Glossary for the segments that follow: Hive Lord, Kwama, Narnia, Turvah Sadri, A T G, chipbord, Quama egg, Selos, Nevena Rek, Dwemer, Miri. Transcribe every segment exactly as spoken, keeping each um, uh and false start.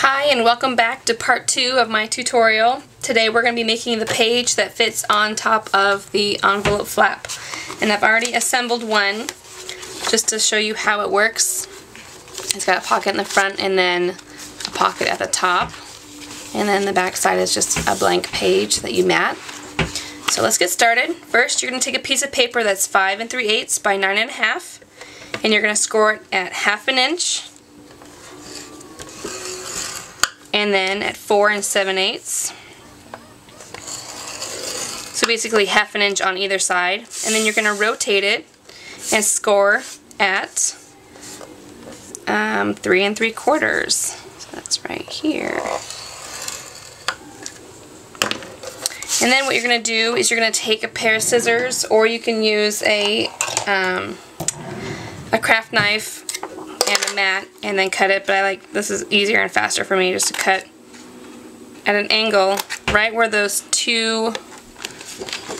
Hi and welcome back to part two of my tutorial. Today we're going to be making the page that fits on top of the envelope flap. And I've already assembled one just to show you how it works. It's got a pocket in the front and then a pocket at the top. And then the back side is just a blank page that you mat. So let's get started. First you're going to take a piece of paper that's five and three eighths by nine and a half. And you're going to score it at half an inch. And then at four and seven eighths. So basically half an inch on either side. And then you're going to rotate it and score at um, three and three quarters. So that's right here. And then what you're going to do is you're going to take a pair of scissors, or you can use a, um, a craft knife and a mat and then cut it, but I like, this is easier and faster for me just to cut at an angle right where those two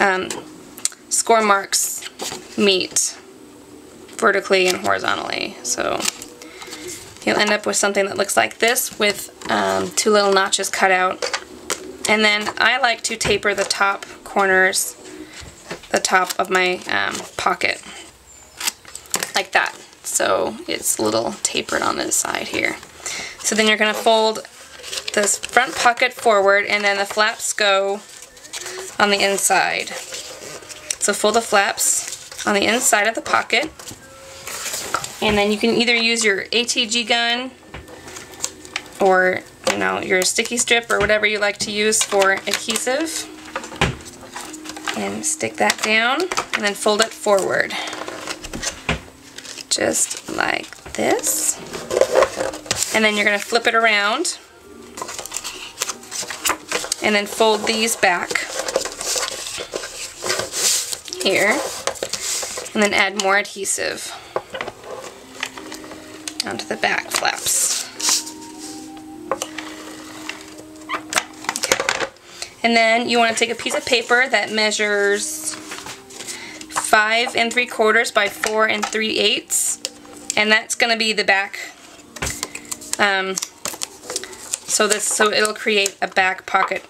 um, score marks meet vertically and horizontally. So you'll end up with something that looks like this with um, two little notches cut out. And then I like to taper the top corners, the top of my um, pocket, like that. So it's a little tapered on this side here. So then you're going to fold this front pocket forward, and then the flaps go on the inside. So fold the flaps on the inside of the pocket, and then you can either use your A T G gun or, you know, your sticky strip or whatever you like to use for adhesive, and stick that down and then fold it forward. Just like this. And then you're going to flip it around and then fold these back here and then add more adhesive onto the back flaps. Okay. And then you want to take a piece of paper that measures five and three quarters by four and three eighths, and that's going to be the back. Um, so this, so it'll create a back pocket.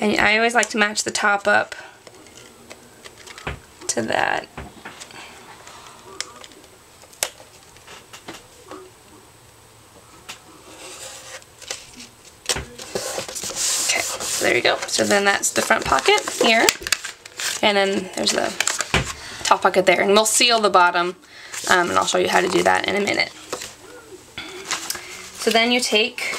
And I always like to match the top up to that. Okay, so there you go. So then that's the front pocket here. And then there's the top pocket there. And we'll seal the bottom, um, and I'll show you how to do that in a minute. So then you take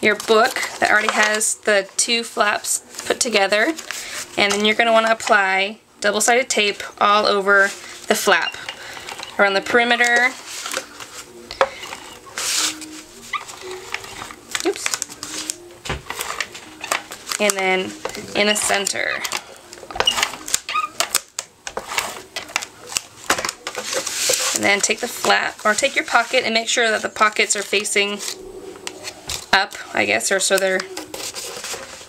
your book that already has the two flaps put together, and then you're going to want to apply double-sided tape all over the flap, around the perimeter. Oops. And then in the center. And then take the flap, or take your pocket, and make sure that the pockets are facing up, I guess, or so they're,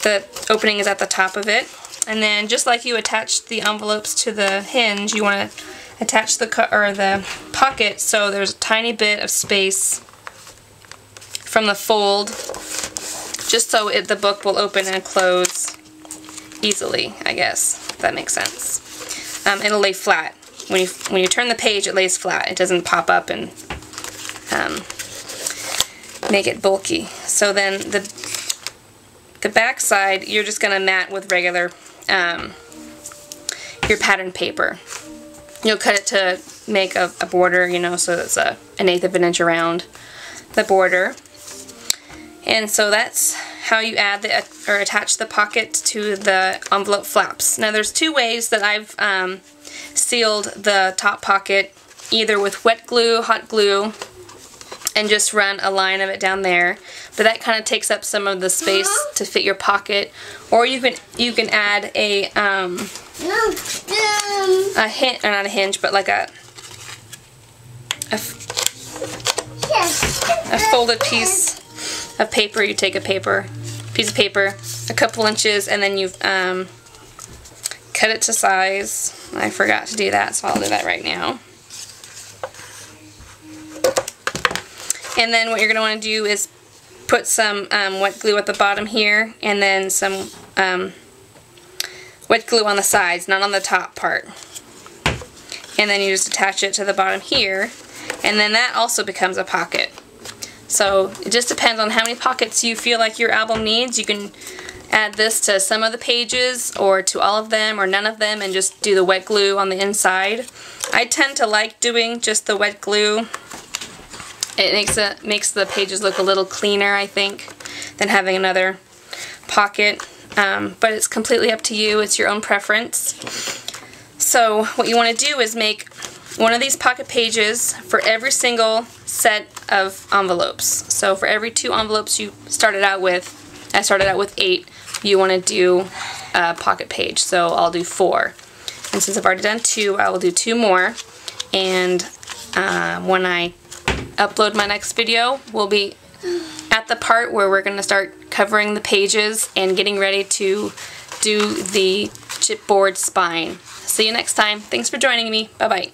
the opening is at the top of it. And then just like you attach the envelopes to the hinge, you want to attach the or the pocket so there's a tiny bit of space from the fold, just so it, the book will open and close easily, I guess, if that makes sense. Um, it'll lay flat. When you, when you turn the page, it lays flat. It doesn't pop up and um, make it bulky. So then the, the back side, you're just going to mat with regular, um, your pattern paper. You'll cut it to make a, a border, you know, so it's a, an eighth of an inch around the border. And so that's how you add the, or attach the pocket to the envelope flaps. Now there's two ways that I've um, sealed the top pocket, either with wet glue, hot glue, and just run a line of it down there. But that kind of takes up some of the space to fit your pocket. Or you can you can add a um, a hinge, or not a hinge, but like a a, a folded piece. Of paper, you take a paper, piece of paper, a couple inches, and then you um, cut it to size. I forgot to do that, so I'll do that right now. And then what you're going to want to do is put some um, wet glue at the bottom here, and then some um, wet glue on the sides, not on the top part. And then you just attach it to the bottom here, and then that also becomes a pocket. So it just depends on how many pockets you feel like your album needs. You can add this to some of the pages, or to all of them, or none of them, and just do the wet glue on the inside. I tend to like doing just the wet glue. It makes a, makes the pages look a little cleaner, I think, than having another pocket. Um, but it's completely up to you. It's your own preference. So what you want to do is make one of these pocket pages for every single set of envelopes. So for every two envelopes you started out with, I started out with eight, you want to do a pocket page. So I'll do four. And since I've already done two, I will do two more. And uh, when I upload my next video, we'll be at the part where we're going to start covering the pages and getting ready to do the chipboard spine. See you next time. Thanks for joining me. Bye-bye.